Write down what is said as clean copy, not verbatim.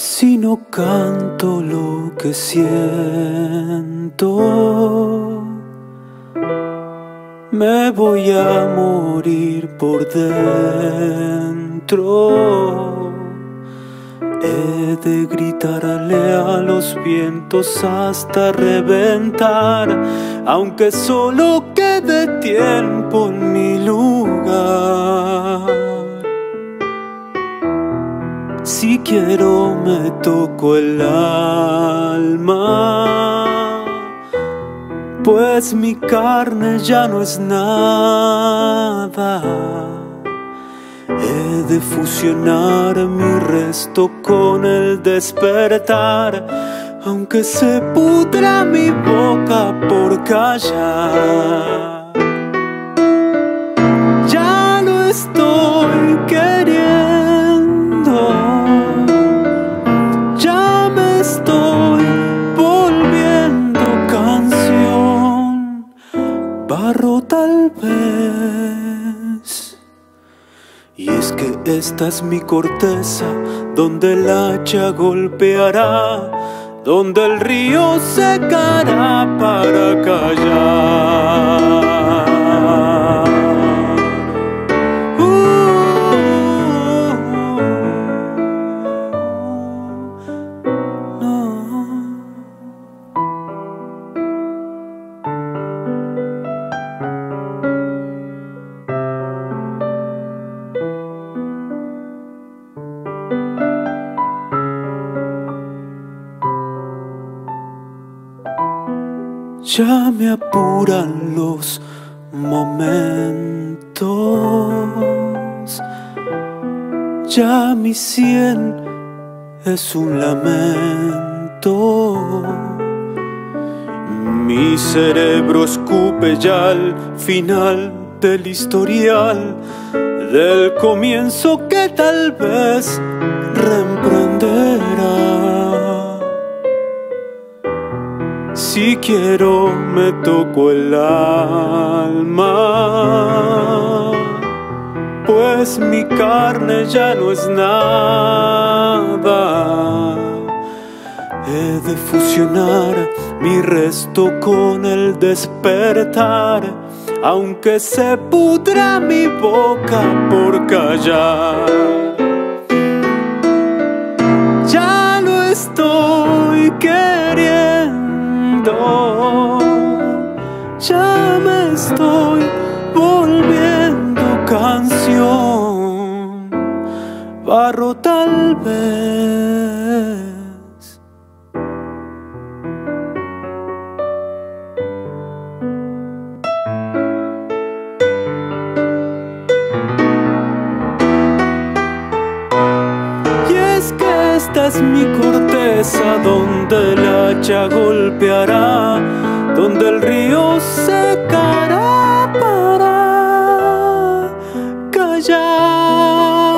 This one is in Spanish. si no canto lo que siento? Me voy a morir por dentro. He de gritarle a los vientos hasta reventar, aunque solo quede tiempo en mi lugar. Si quiero me toco el alma, pues mi carne ya no es nada. He de fusionar mi resto con el despertar, aunque se pudra mi boca por callar. Ya no estoy queriendo, estoy volviendo canción. Barro tal vez. Y es que esta es mi corteza, donde el hacha golpeará, donde el río secará para callar. Ya me apuran los momentos, ya mi sien es un lamento. Mi cerebro escupe ya al final del historial, del comienzo que tal vez reemprenderá. Si quiero me toco el alma, pues mi carne ya no es nada. He de fusionar mi resto con el despertar, aunque se pudra mi boca por callar. Ya no estoy queriendo, ya me estoy volviendo canción. Barro tal vez. Esta es mi corteza, donde el hacha golpeará, donde el río secará para callar.